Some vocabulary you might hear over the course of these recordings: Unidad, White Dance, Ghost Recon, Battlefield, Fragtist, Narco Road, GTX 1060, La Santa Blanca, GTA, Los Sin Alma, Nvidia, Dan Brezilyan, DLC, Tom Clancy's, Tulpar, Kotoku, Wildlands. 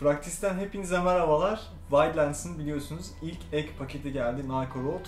Fragtist'ten hepinize merhabalar. Wildlands'ın biliyorsunuz ilk ek paketi geldi, Narco Road.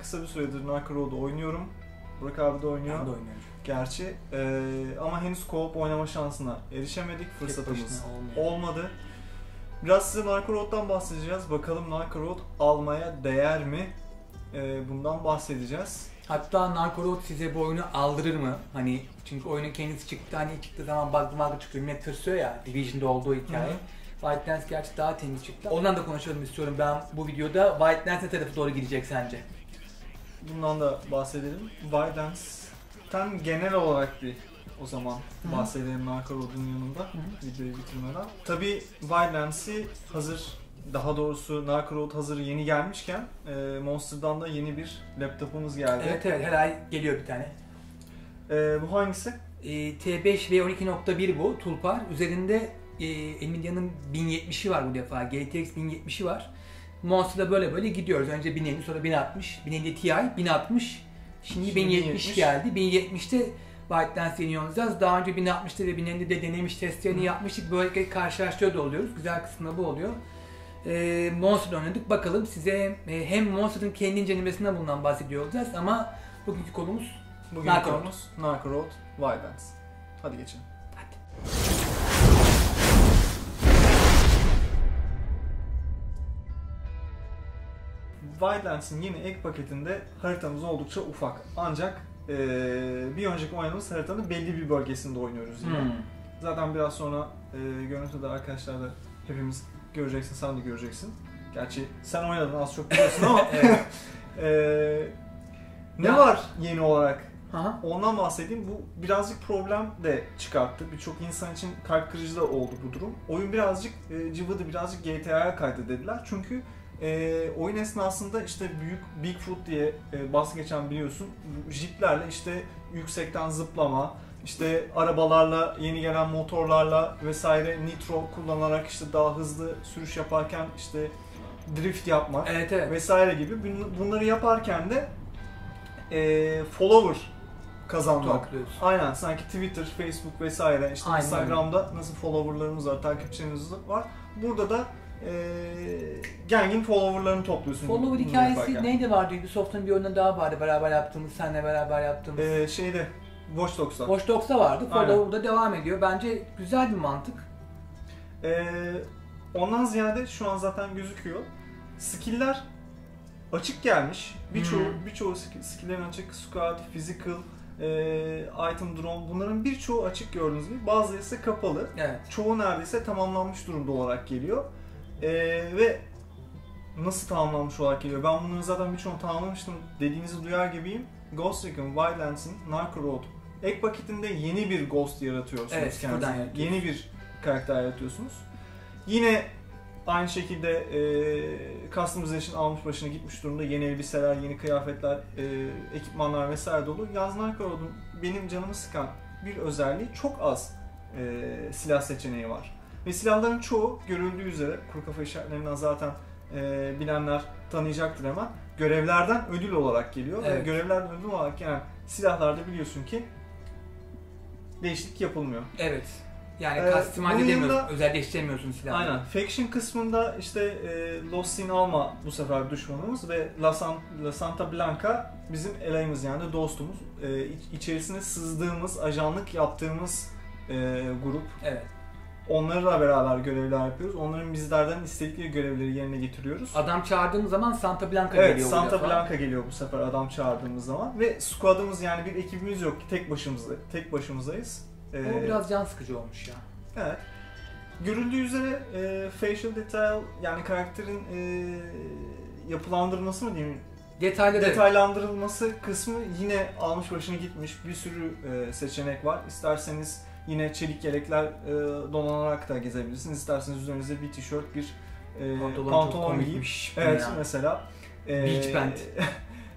Kısa bir süredir Narco Road'u oynuyorum. Burak abi de oynuyor. Ben de oynuyorum. Gerçi ama henüz co-op oynama şansına erişemedik, fırsatımız olmadı. Biraz size Narco Road'dan bahsedeceğiz. Bakalım Narco Road almaya değer mi? Bundan bahsedeceğiz. Hatta Narco Road size bu oyunu aldırır mı? Hani çünkü oyunun kendisi çıktı, hani çıktığı zaman bug'lı çıkıyor, millet tırsıyor ya, Division'da olduğu hikaye. White Dance gerçi daha temiz çıktı. Ondan da konuşalım istiyorum ben bu videoda. White Dance ne tarafa doğru gidecek sence? Bundan da bahsedelim. White Dance'ten genel olarak bir o zaman bahsedelim Narco Road'un yanında videoyu bitirmeden. Tabii White Dance'i hazır, daha doğrusu Narco Road hazır yeni gelmişken Monster'dan da yeni bir laptopumuz geldi. Evet, her ay geliyor bir tane. Bu hangisi? T5 ve 12.1 bu, Tulpar. Üzerinde Nvidia'nın 1070'i var bu defa, GTX 1070'i var. Monster'da böyle böyle gidiyoruz. Önce 1050, sonra 1060, 1050 Ti, 1060. Şimdi 1070 geldi. 1070'te White Dance yeni olacağız. Daha önce 1060'da ve 1050'de denemiş, testlerini yapmıştık. Böylelikle karşılaştırıyor da oluyoruz. Güzel kısmında bu oluyor. Monster'da oynadık. Bakalım size hem Monster'ın kendi incelemesinden bundan bahsediyor olacağız ama bugünkü konumuz Narco Road. Narco Road, Wild Dance. Hadi geçelim. Hadi. Wild Dance'in yeni ek paketinde haritamız oldukça ufak. Ancak bir önceki oyunumuz haritanın belli bir bölgesinde oynuyoruz yine. Zaten biraz sonra görüntüde arkadaşlar da hepimiz göreceksin, sen de göreceksin. Gerçi sen oynadın, az çok biliyorsun ama ne var yeni olarak? Ondan bahsedeyim. Bu birazcık problem de çıkarttı. Birçok insan için kalp kırıcı da oldu bu durum. Oyun birazcık cıvıdı, birazcık GTA'ya kaydı dediler. Çünkü oyun esnasında işte büyük Bigfoot diye bahsi geçen, biliyorsun, jiplerle işte yüksekten zıplama, İşte arabalarla, yeni gelen motorlarla vesaire nitro kullanarak işte daha hızlı sürüş yaparken işte drift yapmak vesaire gibi, bunları yaparken de follower kazanmak. Aynen, sanki Twitter, Facebook vesaire, işte Instagram'da nasıl followerlarımız var, takipçilerimiz var. Burada da gengin followerlarını topluyorsun. Follower hikayesi neydi vardı? Ubisoft'un bir oyunda daha vardı, beraber yaptığımız, seninle beraber yaptığımız. Watch Dogs'ta. Watch Dogs'ta vardı. Follower'da devam ediyor. Bence güzel bir mantık. Ondan ziyade şu an zaten gözüküyor. Skill'ler açık gelmiş. Birçoğu skill'lerin açık. Squad, physical, item drone, bunların birçoğu açık gördüğünüz gibi. Bazıları ise kapalı. Evet. Çoğu neredeyse tamamlanmış durumda olarak geliyor. Ve nasıl tamamlanmış olarak geliyor? Ben bunları zaten birçoğunu tamamlamıştım dediğinizi duyar gibiyim. Ghost Recon, Wildlands'ın Narco Road ek paketinde yeni bir Ghost yaratıyorsunuz. Evet, yeni bir karakter yaratıyorsunuz. Yine aynı şekilde customization almış başına gitmiş durumda. Yeni elbiseler, yeni kıyafetler, ekipmanlar vesaire dolu. Yalnız Narco Road'un benim canımı sıkan bir özelliği, çok az silah seçeneği var. Ve silahların çoğu görüldüğü üzere, kuru kafa işaretlerinden zaten bilenler tanıyacaktır hemen. Görevlerden ödül olarak geliyor. Evet. Yani görevlerden ödül olarak gelen silahlarda biliyorsun ki değişiklik yapılmıyor. Evet. Yani customize edemiyorsun, özelleştiremiyorsun silahları. Aynen. Faction kısmında işte Los Sin Alma bu sefer düşmanımız ve La Santa Blanca bizim eleğimiz, yani dostumuz. İçerisine sızdığımız, ajanlık yaptığımız grup. Evet. Onlarla beraber görevler yapıyoruz. Onların bizlerden istedikleri görevleri yerine getiriyoruz. Adam çağırdığımız zaman Santa Blanca geliyor. Evet, Santa Blanca geliyor bu sefer adam çağırdığımız zaman. Ve squad'ımız, yani bir ekibimiz yok ki, tek başımızdayız. O biraz can sıkıcı olmuş ya. Evet. Görüldüğü üzere facial detail, yani karakterin yapılandırılması mı diyeyim? Detaylandırılması kısmı yine almış başını gitmiş. Bir sürü seçenek var. İsterseniz yine çelik yelekler donanarak da gezebilirsiniz. İsterseniz üzerinize bir tişört, bir pantolon giyip, evet yani, mesela beach band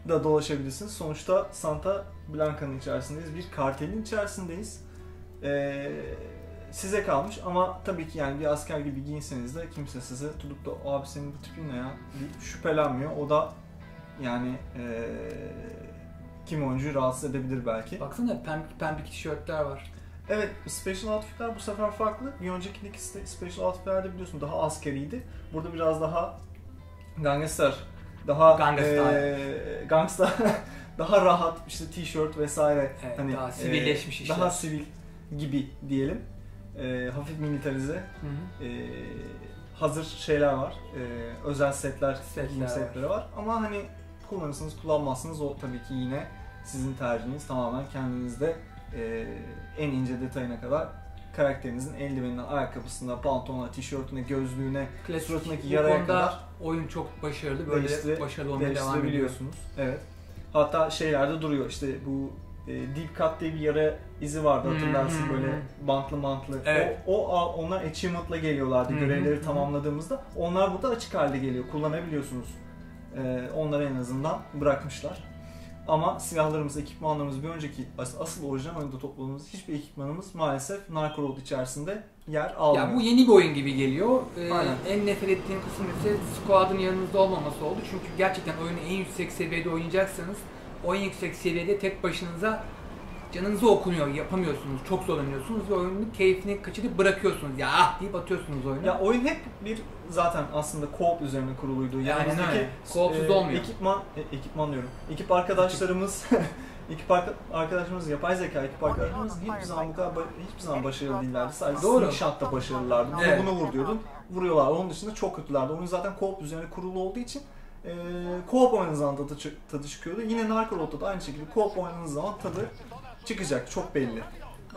da dolaşabilirsiniz. Sonuçta Santa Blanca'nın içerisindeyiz, bir kartelin içerisindeyiz. Size kalmış ama tabii ki, yani bir asker gibi giyinseniz de kimse size tutup da abi senin bu tipin ne ya deyip şüphelenmiyor. O da yani kim oyuncuyu rahatsız edebilir belki. Baksana pembe tişörtler var. Evet, Special Outfit'ler bu sefer farklı. Bir öncekindeki Special Outfit'lerde biliyorsun daha askeriydi. Burada biraz daha gangster, daha rahat işte tişört vesaire, evet, hani daha sivilleşmiş işler. Daha sivil gibi diyelim. Hafif militarize. Hı hı. Hazır şeyler var. Özel setler var. Ama hani kullanırsınız, kullanmazsınız, o tabii ki yine sizin tercihiniz, tamamen kendinizde en ince detayına kadar karakterinizin eldiveninden ayakkabısına, pantolonuna, tişörtüne, gözlüğüne, suratındaki yaraya kadar oyun çok başarılı, böyle başarılı olmaya devam ediyorsunuz. Evet. Hatta şeylerde duruyor işte bu deep cut diye bir yara izi vardı, hatırlarsın, böyle bantlı. Evet. Ona achievement'la geliyorlardı görevleri tamamladığımızda. Onlar burada açık halde geliyor, kullanabiliyorsunuz. Onları en azından bırakmışlar. Ama silahlarımız, ekipmanlarımız, bir önceki asıl orijinal oyunda topladığımız hiçbir ekipmanımız maalesef Narco Road içerisinde yer almıyor. Ya bu yeni bir oyun gibi geliyor. En nefret ettiğim kısım ise squad'ın yanınızda olmaması oldu. Çünkü gerçekten oyunu en yüksek seviyede oynayacaksanız o en yüksek seviyede tek başınıza canınızı okunuyor, yapamıyorsunuz, çok zorlanıyorsunuz ve oyunun keyfini kaçırıp bırakıyorsunuz. Ya ah deyip atıyorsunuz oyunu. Ya oyun hep bir zaten aslında co-op üzerine kuruluydu. Yani co-op'suz olmuyor. Ekipman diyorum. Ekip arkadaşlarımız, yapay zeka ekip arkadaşlarımız hiçbir zaman başarılı değillerdi. Sadece screenshotta başarılılardı. Evet. Bunu vur diyordun, vuruyorlar. Onun dışında çok kötülerdi. Oyun zaten co-op üzerine kurulu olduğu için co-op oynadığınız zaman tadı çıkıyordu. Yine Narco Road'da da aynı şekilde co-op oynadığınız zaman tadı çıkacak, çok belli.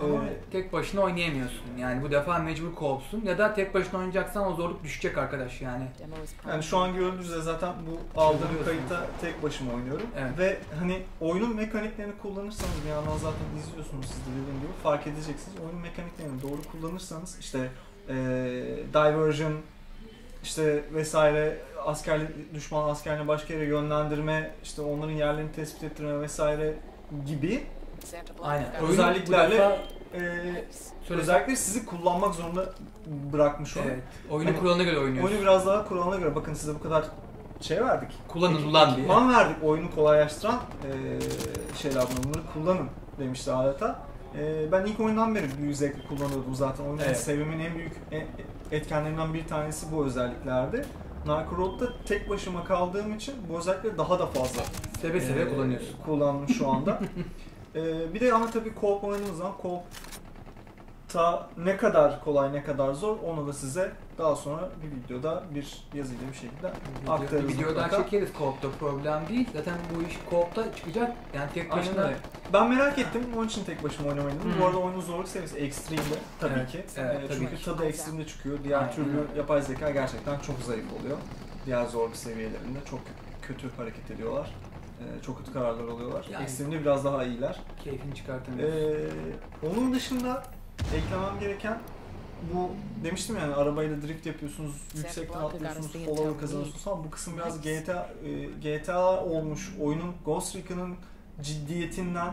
Ama tek başına oynayamıyorsun. Yani bu defa mecbur co-op'sun ya da tek başına oynayacaksan o zorluk düşecek arkadaş yani. Yani şu an gördüğünüz üzere zaten bu aldığım kayıtta tek başıma oynuyorum. Evet. Ve hani oyunun mekaniklerini kullanırsanız, bir yandan zaten izliyorsunuz siz de dediğim gibi, fark edeceksiniz. Oyunun mekaniklerini doğru kullanırsanız işte diversion, işte vesaire, düşman askerini başka yere yönlendirme, işte onların yerlerini tespit ettirme vesaire gibi. Aynen. Özellikle sizi kullanmak zorunda bırakmış oyun. Evet. Oyunu hani, kuralına göre oynuyoruz. Oyunu biraz daha kuralına göre. Bakın size bu kadar şey verdik. Kullanın ulan diye. Man verdik. Oyunu kolaylaştıran şeyler bunları. Kullanın demişti adeta. Ben ilk oyundan beri büyük zevkle kullanıyordum zaten. Oyunun sevimin en büyük etkenlerinden bir tanesi bu özelliklerdi. Narco Road'da tek başıma kaldığım için bu özellikleri daha da fazla seve seve kullanıyorsun. Kullandım şu anda. Bir de ama tabii co-op oynadığınız zaman co-op'ta ne kadar kolay ne kadar zor, onu da size daha sonra bir videoda bir yazıyla bir şekilde aktarırız. Bir videodan çekeriz, co-op'ta problem değil. Zaten bu iş co-op'ta çıkacak yani tek başına. Ben merak ettim, onun için tek başıma oynamayı dedim. Bu arada oyunun zorluk seviyesi extreme'de tabii ki. Çünkü tadı extreme'de çıkıyor. Diğer türlü yapay zeka gerçekten çok zayıf oluyor. Diğer zorluk seviyelerinde çok kötü hareket ediyorlar. Çok kötü kararlar alıyorlar. Yani, ekstremde biraz daha iyiler. Keyfini çıkartamıyoruz. Onun dışında eklemem gereken bu, demiştim yani, arabayla drift yapıyorsunuz, yüksekten atlıyorsunuz, follower kazanıyorsunuz ama bu kısım biraz GTA olmuş. Oyunun Ghost Recon'ın ciddiyetinden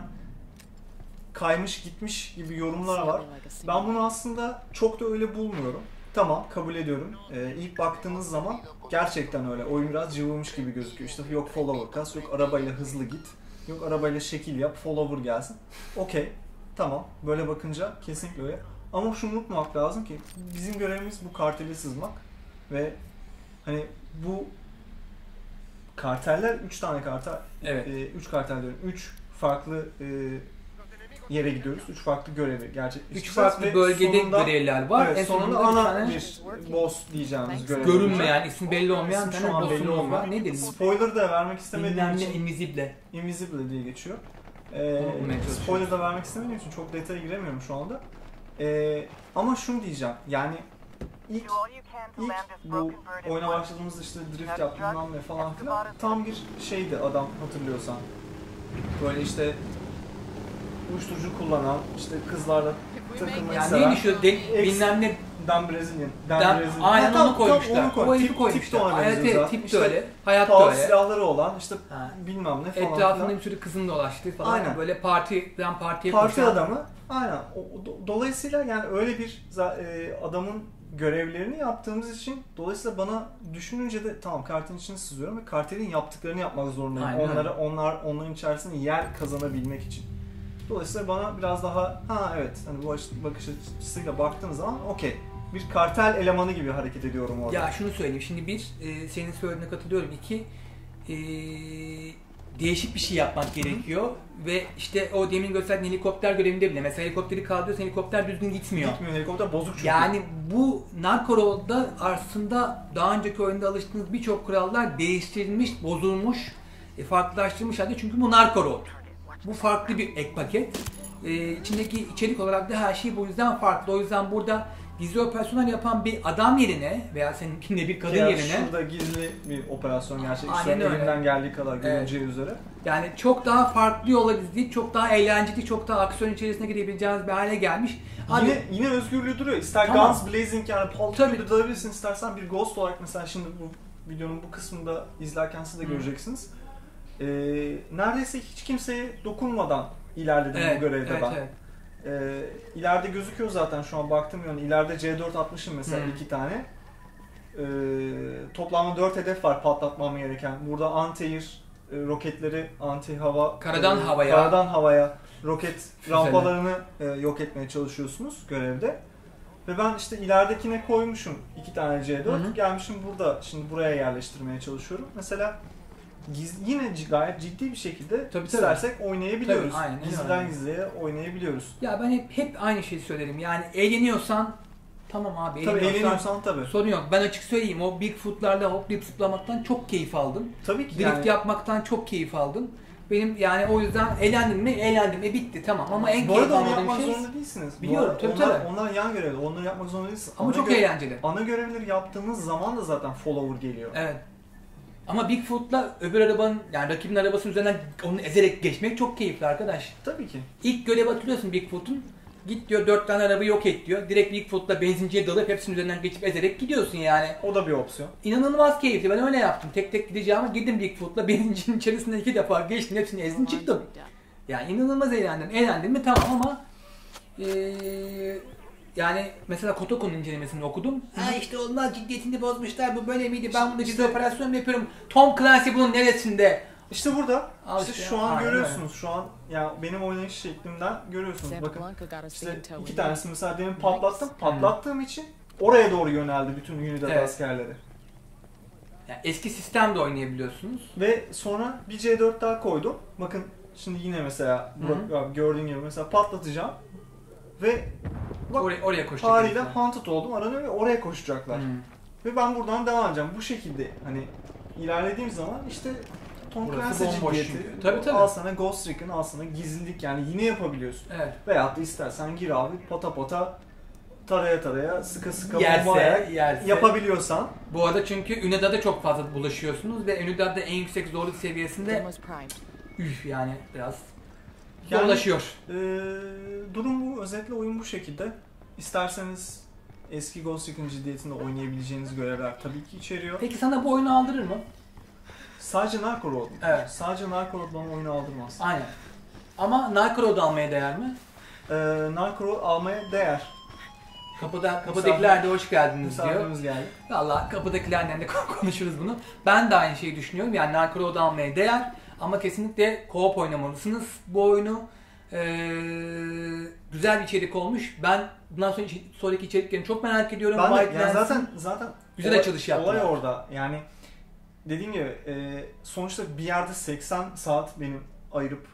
kaymış gitmiş gibi yorumlar var. Ben bunu aslında çok da öyle bulmuyorum. Tamam, kabul ediyorum. İlk baktığınız zaman gerçekten öyle. Oyun biraz cıvılmış gibi gözüküyor. İşte yok follower kas, yok arabayla hızlı git, yok arabayla şekil yap, follower gelsin. Okey, tamam. Böyle bakınca kesinlikle öyle. Ama şunu unutmamak lazım ki bizim görevimiz bu karteli sızmak. Ve hani bu karteller, 3 tane kartel, 3 farklı yere gidiyoruz. 3 farklı görevi gerçekleştireceğiz. 3 farklı bölgede görevler var. Evet, sonunda ana bir boss diyeceğimiz görev. Görünmeyen, isim belli olmayan tane boss'umuz var. Nedir? Spoiler da vermek istemediğim için Invisible diye geçiyor. Spoiler da vermek istemediğim için çok detaya giremiyorum şu anda. Ama şunu diyeceğim. Yani ilk bu oyuna başladığımızda işte drift yaptığından ve falan filan tam bir şeydi adam, hatırlıyorsan. Böyle işte uyuşturucu kullanan, işte kızlarla takılmayı yani seven. Bilmem ne Dan Brezilyan. Aynen onu koymuşlar. O herifi koymuşlar. Evet, tip de öyle. Hayatta öyle. Silahları olan, işte bilmem ne falan. Etrafında bir sürü kızın dolaştığı falan. Aynen. Böyle partiye koşan. Parti adamı. Aynen. Dolayısıyla yani öyle bir adamın görevlerini yaptığımız için, dolayısıyla bana düşününce de tamam, kartelin içine sızıyorum ve kartelin yaptıklarını yapmak zorundayım. Onların içerisinde yer kazanabilmek için. Dolayısıyla bana biraz daha ha evet hani bu bakış açısıyla baktığınız zaman okey. Bir kartel elemanı gibi hareket ediyorum orada. Ya şunu söyleyeyim. Şimdi bir, senin söylediğine katılıyorum. İki, değişik bir şey yapmak gerekiyor. Hı. Ve işte o demin gösterdiğin helikopter görevinde bile mesela helikopteri kaldırıyorsan helikopter düzgün gitmiyor. Gitmiyor, helikopter bozuk çünkü. Yani bu Narco Road'da aslında daha önceki oyunda alıştığınız birçok kurallar değiştirilmiş, bozulmuş, farklılaştırılmış halde. Çünkü bu Narco Road. Bu farklı bir ek paket. İçindeki içerik olarak da her şey bu yüzden farklı. O yüzden burada gizli operasyonlar yapan bir adam yerine veya seninkinle bir kadın ya yerine... Şurada gizli bir operasyon gerçekleştiriyor. Elimden geldiği kadar görüneceği evet. Üzere. Yani çok daha farklı yola izleyip, çok daha eğlenceli, çok daha aksiyon içerisine gidebileceğiniz bir hale gelmiş. Abi, yine özgürlüğü duruyor. İster tamam. Guns Blazing yani Polter'ı dağılabilirsin, istersen bir Ghost olarak mesela şimdi bu videonun bu kısmında izlerken siz de göreceksiniz. Neredeyse hiç kimseye dokunmadan ilerledim evet, bu görevde evet, ben. Evet. İleride gözüküyor zaten şu an baktığım yönde. İleride C4-60'ım mesela 2 tane. Toplamda 4 hedef var patlatmam gereken. Burada anti-air roketleri, anti-hava, karadan havaya roket rampalarını yok etmeye çalışıyorsunuz görevde. Ve ben işte ileridekine koymuşum 2 tane C4. Hı hı. Gelmişim burada, şimdi buraya yerleştirmeye çalışıyorum. Mesela yine gayet ciddi bir şekilde tabii, istersek oynayabiliyoruz. Tabii, aynen, gizliden gizliye oynayabiliyoruz. Ya ben hep aynı şeyi söylerim. Yani eğleniyorsan tamam abi, eğleniyorsan tabii. Sorun yok. Ben açık söyleyeyim, o Bigfoot'larla hoplayıp zıplamaktan çok keyif aldım. Tabii ki. Drift yani yapmaktan çok keyif aldım. Benim yani o yüzden eğlendim mi bitti tamam ama en keyif aldığım şey... Bu arada onu yapmak zorunda değilsiniz. Biliyorum tabii tabii. Onlar yan görevli, onları yapmak zorunda değilsiniz. Ama çok eğlenceli. Ana görevleri yaptığınız zaman da zaten follower geliyor. Evet. Ama Bigfoot'la öbür arabanın, yani rakibin arabasının üzerinden onu ezerek geçmek çok keyifli arkadaş. Tabii ki. İlk görev hatırlıyorsun Bigfoot'un. Git diyor 4 tane arabayı yok et diyor. Direkt Bigfoot'la benzinciye dalıp hepsinin üzerinden geçip ezerek gidiyorsun yani. O da bir opsiyon. İnanılmaz keyifli. Ben öyle yaptım. Tek tek gideceğime girdim Bigfoot'la benzincinin içerisinde 2 defa geçtim. Hepsini ezdim çıktım. Yani inanılmaz eğlendim. Eğlendim mi tamam ama... Yani mesela Kotoku'nun incelemesini okudum. Ha işte onlar ciddiyetini bozmuşlar, bu böyle miydi? Ben bunu ciddi operasyon yapıyorum. Tom Clancy bunun neresinde? İşte burada. İşte şu an görüyorsunuz. Şu an yani benim oynayış şeklimden görüyorsunuz. Bakın işte 2 tanesini mesela demin patlattım. Patlattığım için oraya doğru yöneldi bütün Unidad evet. Askerleri. Yani eski sistemde oynayabiliyorsunuz. Ve sonra bir C4 daha koydum. Bakın şimdi yine mesela gördüğün gibi mesela patlatacağım. Ve bak, oraya haliyle hunted oldum, aranıyor ve oraya koşacaklar. Hmm. Ve ben buradan devam edeceğim. Bu şekilde hani ilerlediğim zaman işte Tom Clancy ciddiyeti, tabii. Al sana Ghost Recon, al sana gizlilik yani yine yapabiliyorsun. Evet. Veyahut da istersen gir abi pata taraya sıkı yerse. Yapabiliyorsan. Bu arada çünkü Unidad'a çok fazla bulaşıyorsunuz ve Unidad'da en yüksek zorluk seviyesinde üf yani biraz. Dolaşıyor. Durum bu. Özetle oyun bu şekilde. İsterseniz eski Ghost Recon ciddiyetinde oynayabileceğiniz görevler tabii ki içeriyor. Peki sana bu oyunu aldırır mı? Sadece Narco Road mu? Evet. Sadece Narco Road bana oyunu aldırmaz. Aynen. Ama Narco Road almaya değer mi? Narco Road almaya değer. Kapıdakiler de hoş geldiniz diyor. Geldi. Valla kapıdakilerden de konuşuruz bunu. Ben de aynı şeyi düşünüyorum. Yani Narco Road almaya değer. Ama kesinlikle co-op oynamalısınız. Bu oyunu güzel bir içerik olmuş. Ben bundan sonraki içeriklerini çok merak ediyorum. Ben de, yani zaten güzel açılış yaptım. Olay orada. Yani dediğim gibi sonuçta bir yerde 80 saat benim ayırıp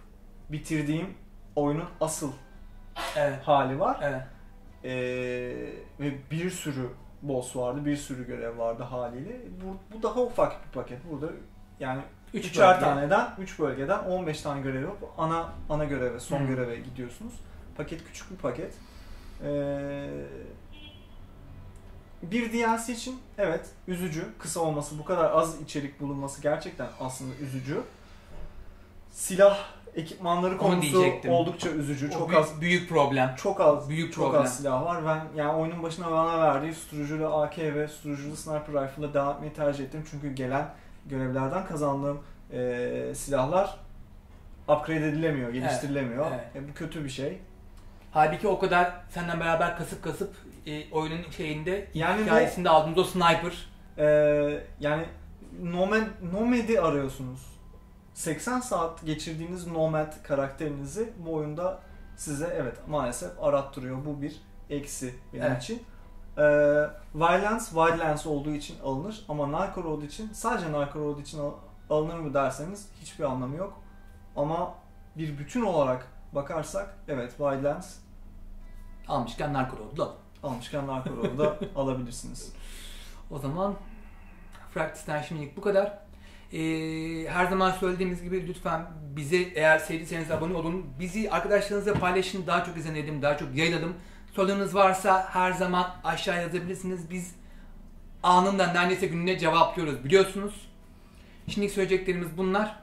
bitirdiğim oyunun asıl evet. Hali var. Evet. Ve bir sürü boss vardı, bir sürü görev vardı haliyle. Bu daha ufak bir paket. Burada yani 3 bölgeden 15 tane görev yok. Ana göreve, son göreve gidiyorsunuz. Paket küçük bir paket. Bir DLC için evet üzücü. Kısa olması, bu kadar az içerik bulunması gerçekten aslında üzücü. Silah, ekipmanları konusu oldukça üzücü. O çok az büyük problem. Çok az silah var. Ben yani oyunun başına bana verdiği sürücülü AK ve sürücülü sniper rifle'la devam etmeyi tercih ettim. Çünkü gelen görevlerden kazandığım silahlar upgrade edilemiyor, geliştirilemiyor. Evet, evet. Bu kötü bir şey. Halbuki o kadar senden beraber kasıp oyunun şeyinde, yani hikayesinde aldığımız o sniper. Yani Nomad'i arıyorsunuz. 80 saat geçirdiğiniz nomad karakterinizi bu oyunda size evet maalesef arattırıyor. Bu bir eksi benim için. Wildlands olduğu için alınır ama Narco Road için, sadece Narco Road için alınır mı derseniz hiçbir anlamı yok. Ama bir bütün olarak bakarsak evet Wildlands almışken Narco Road'u alın. Almışken Narco Road'u da alabilirsiniz. O zaman Fragtist'ten şimdilik bu kadar. Her zaman söylediğimiz gibi lütfen bizi, eğer sevdiyseniz abone olun. Bizi arkadaşlarınızla paylaşın. Daha çok izlenelim, daha çok yayılalım. Sorularınız varsa her zaman aşağıya yazabilirsiniz. Biz anında neredeyse gününe cevaplıyoruz biliyorsunuz. Şimdilik söyleyeceklerimiz bunlar.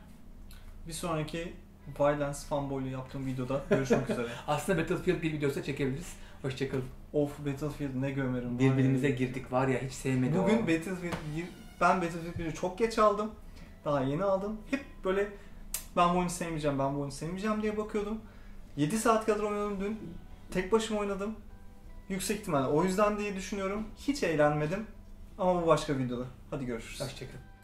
Bir sonraki Violence fanboyluğu yaptığım videoda görüşmek üzere. Aslında Battlefield bir videosu çekebiliriz. Hoşçakalın. Of, Battlefield ne gömerim. Birbirimize girdik var ya, hiç sevmedim. Bugün ama. Ben Battlefield 1'i çok geç aldım. Daha yeni aldım. Hep böyle ben bu oyunu sevmeyeceğim, ben bu oyunu sevmeyeceğim diye bakıyordum. 7 saat kadar oynadım dün. Tek başıma oynadım. Yüksek ihtimalle o yüzden diye düşünüyorum. Hiç eğlenmedim. Ama bu başka bir videoda. Hadi görüşürüz. Hoşçakalın.